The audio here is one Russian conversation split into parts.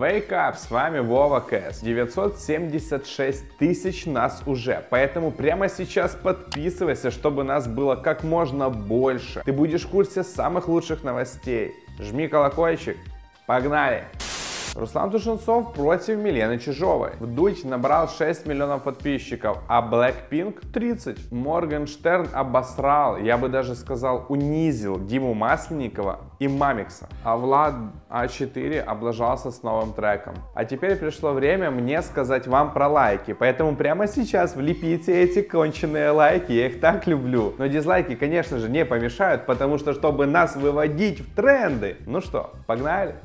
Wake up, с вами Вова Кэс. 976 тысяч нас уже, поэтому прямо сейчас подписывайся, чтобы нас было как можно больше. Ты будешь в курсе самых лучших новостей. Жми колокольчик, погнали! Руслан Тушенцов против Милены Чижовой. Вдудь набрал 6 миллионов подписчиков, а Blackpink 30. Моргенштерн обосрал, я бы даже сказал унизил Диму Масленникова и Мамикса. А Влад А4 облажался с новым треком. А теперь пришло время мне сказать вам про лайки, поэтому прямо сейчас влепите эти конченые лайки, я их так люблю. Но дизлайки, конечно же, не помешают, потому что, чтобы нас выводить в тренды. Ну что, погнали?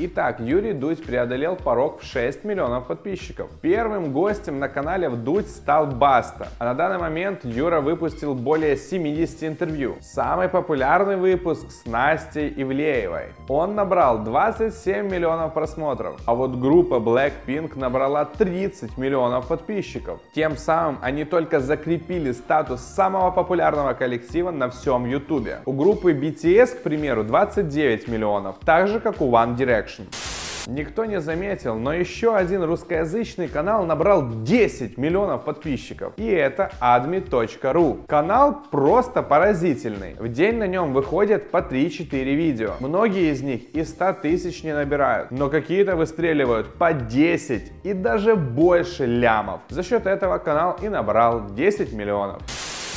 Итак, Юрий Дудь преодолел порог в 6 миллионов подписчиков. Первым гостем на канале Вдудь стал Баста. А на данный момент Юра выпустил более 70 интервью. Самый популярный выпуск с Настей Ивлеевой. Он набрал 27 миллионов просмотров. А вот группа Blackpink набрала 30 миллионов подписчиков. Тем самым они только закрепили статус самого популярного коллектива на всем Ютубе. У группы BTS, к примеру, 29 миллионов. Так же, как у One Direction. Никто не заметил, но еще один русскоязычный канал набрал 10 миллионов подписчиков. И это admi.ru. Канал просто поразительный. В день на нем выходят по 3-4 видео. Многие из них и 100 тысяч не набирают, но какие-то выстреливают по 10 и даже больше лямов. За счет этого канал и набрал 10 миллионов.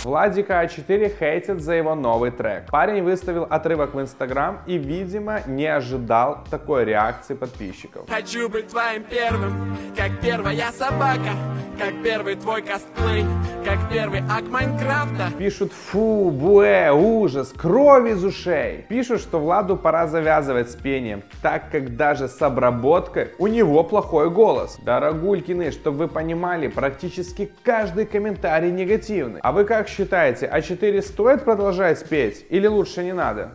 Владика А4 хейтит за его новый трек. Парень выставил отрывок в Инстаграм и, видимо, не ожидал такой реакции подписчиков. Хочу быть твоим первым, как первая собака, как первый твой косплей, как первый акт Майнкрафта. Пишут: фу, буэ, ужас, кровь из ушей. Пишут, что Владу пора завязывать с пением, так как даже с обработкой у него плохой голос. Дорогулькины, чтобы вы понимали, практически каждый комментарий негативный. А вы как считаете, А4 стоит продолжать петь или лучше не надо?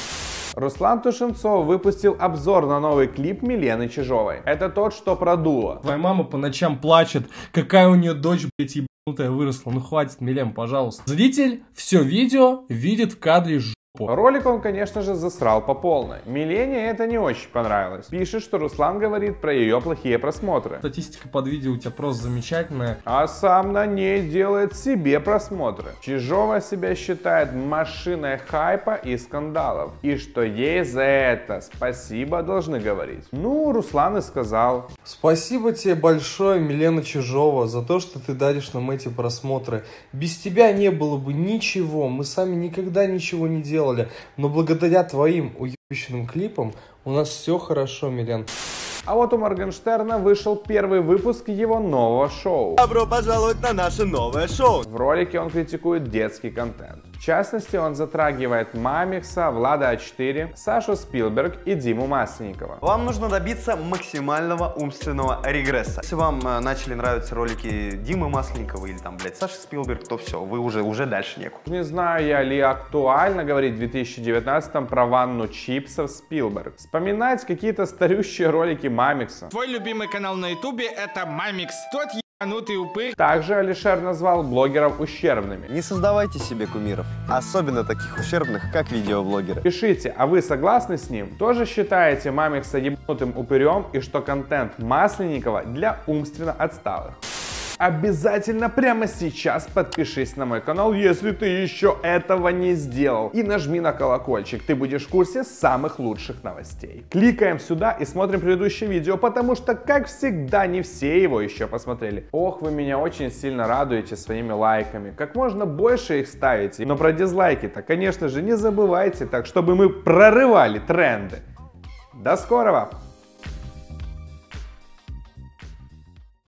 Руслан Тушенцов выпустил обзор на новый клип Милены Чижовой. Это тот, что продуло. Твоя мама по ночам плачет, какая у нее дочь, блядь, ебанутая выросла. Ну хватит, Милен, пожалуйста. Зритель все видео видит в кадре жопу. Ролик он, конечно же, засрал по полной. Милене это не очень понравилось. Пишет, что Руслан говорит про ее плохие просмотры. Статистика под видео у тебя просто замечательная. А сам на ней делает себе просмотры. Чижова себя считает машиной хайпа и скандалов. И что ей за это спасибо должны говорить. Ну, Руслан и сказал. Спасибо тебе большое, Милена Чижова, за то, что ты даришь нам эти просмотры. Без тебя не было бы ничего. Мы сами никогда ничего не делали. Но благодаря твоим уебищным клипам у нас все хорошо, Милен. А вот у Моргенштерна вышел первый выпуск его нового шоу. Добро пожаловать на наше новое шоу. В ролике он критикует детский контент. В частности, он затрагивает Мамикса, Влада А4, Сашу Спилберг и Диму Масленникова. Вам нужно добиться максимального умственного регресса. Если вам начали нравиться ролики Димы Масленникова или там, блядь, Саши Спилберг, то все, вы уже дальше некуда. Не знаю я, ли актуально говорить в 2019-м про ванну чипсов Спилберг. Вспоминать какие-то старющие ролики Мамикса. Твой любимый канал на ютубе — это Мамикс. Тот ебанутый упырь. Также Алишер назвал блогеров ущербными. Не создавайте себе кумиров, особенно таких ущербных, как видеоблогеры. Пишите, а вы согласны с ним? Тоже считаете Мамикса ебанутым упырем и что контент Масленникова для умственно отсталых? Обязательно прямо сейчас подпишись на мой канал, если ты еще этого не сделал. И нажми на колокольчик, ты будешь в курсе самых лучших новостей. Кликаем сюда и смотрим предыдущее видео, потому что, как всегда, не все его еще посмотрели. Ох, вы меня очень сильно радуете своими лайками. Как можно больше их ставите. Но про дизлайки-то, конечно же, не забывайте, так чтобы мы прорывали тренды. До скорого!